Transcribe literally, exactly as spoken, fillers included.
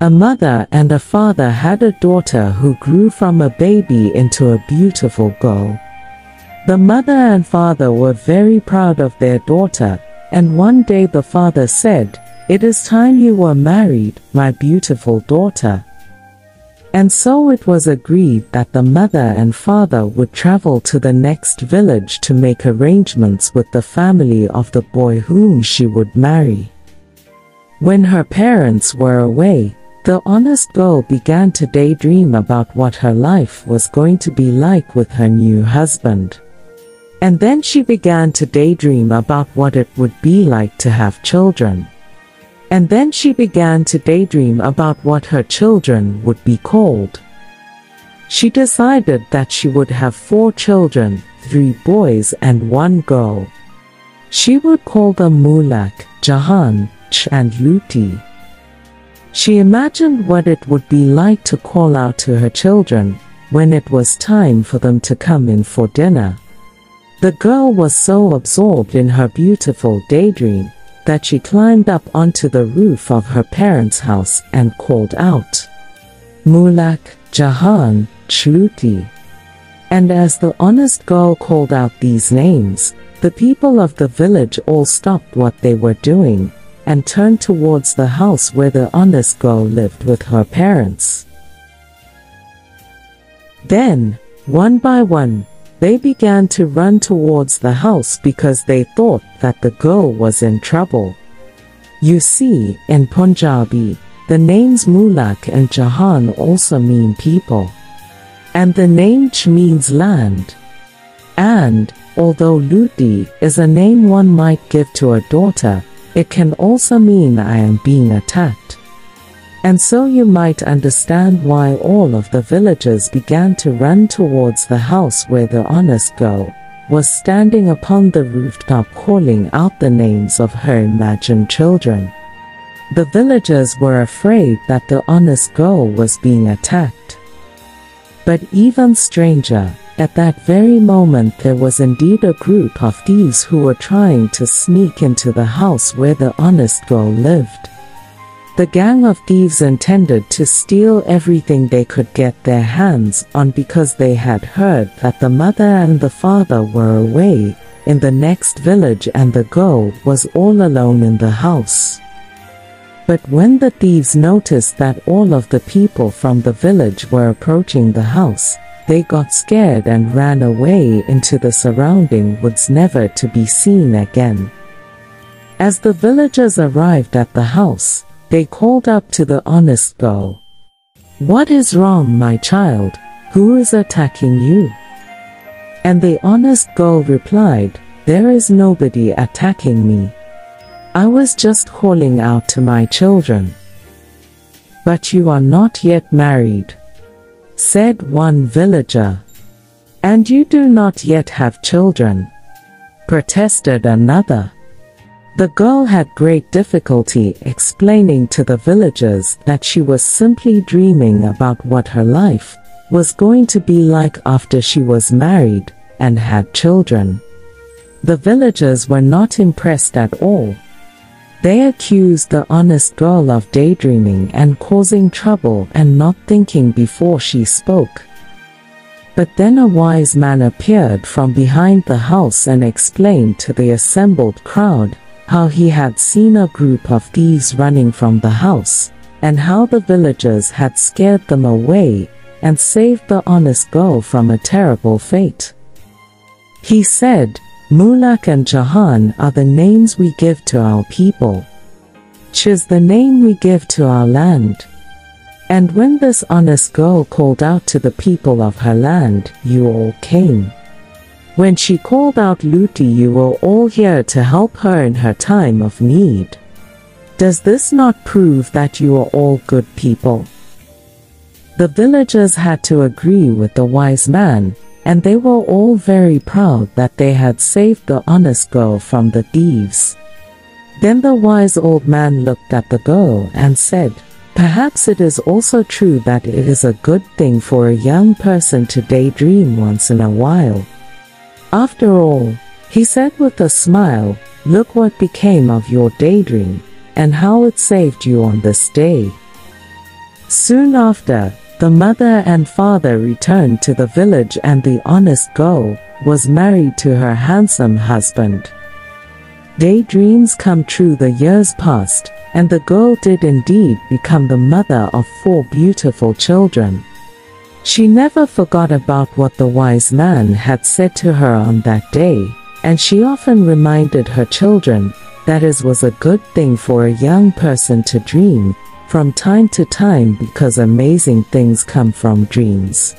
A mother and a father had a daughter who grew from a baby into a beautiful girl. The mother and father were very proud of their daughter, and one day the father said, "It is time you were married, my beautiful daughter." And so it was agreed that the mother and father would travel to the next village to make arrangements with the family of the boy whom she would marry. When her parents were away, the honest girl began to daydream about what her life was going to be like with her new husband. And then she began to daydream about what it would be like to have children. And then she began to daydream about what her children would be called. She decided that she would have four children, three boys and one girl. She would call them Mulak, Jahan, Ch and Luti. She imagined what it would be like to call out to her children when it was time for them to come in for dinner. The girl was so absorbed in her beautiful daydream that she climbed up onto the roof of her parents' house and called out, "Mulak, Jahan, Chluti." And as the honest girl called out these names, the people of the village all stopped what they were doing and turned towards the house where the honest girl lived with her parents. Then, one by one, they began to run towards the house because they thought that the girl was in trouble. You see, in Punjabi, the names Mulak and Jahan also mean people. And the name Ch means land. And, although Luti is a name one might give to a daughter, it can also mean I am being attacked. And so you might understand why all of the villagers began to run towards the house where the honest girl was standing upon the rooftop calling out the names of her imagined children. The villagers were afraid that the honest girl was being attacked. But even stranger, at that very moment there was indeed a group of thieves who were trying to sneak into the house where the honest girl lived. The gang of thieves intended to steal everything they could get their hands on because they had heard that the mother and the father were away in the next village and the girl was all alone in the house. But when the thieves noticed that all of the people from the village were approaching the house, they got scared and ran away into the surrounding woods never to be seen again. As the villagers arrived at the house, they called up to the honest girl. "What is wrong, my child? Who is attacking you?" And the honest girl replied, "There is nobody attacking me. I was just calling out to my children." "But you are not yet married," said one villager. "And you do not yet have children," protested another. The girl had great difficulty explaining to the villagers that she was simply dreaming about what her life was going to be like after she was married and had children. The villagers were not impressed at all. They accused the honest girl of daydreaming and causing trouble and not thinking before she spoke. But then a wise man appeared from behind the house and explained to the assembled crowd how he had seen a group of thieves running from the house, and how the villagers had scared them away and saved the honest girl from a terrible fate. He said, "Mulak and Jahan are the names we give to our people. Ch is the name we give to our land. And when this honest girl called out to the people of her land, you all came. When she called out Luti, you were all here to help her in her time of need. Does this not prove that you are all good people?" The villagers had to agree with the wise man, and they were all very proud that they had saved the honest girl from the thieves. Then the wise old man looked at the girl and said, "Perhaps it is also true that it is a good thing for a young person to daydream once in a while. After all," he said with a smile, "look what became of your daydream, and how it saved you on this day." Soon after, the mother and father returned to the village, and the honest girl was married to her handsome husband. Daydreams come true. The years passed, and the girl did indeed become the mother of four beautiful children. She never forgot about what the wise man had said to her on that day, and she often reminded her children that it was a good thing for a young person to dream from time to time, because amazing things come from dreams.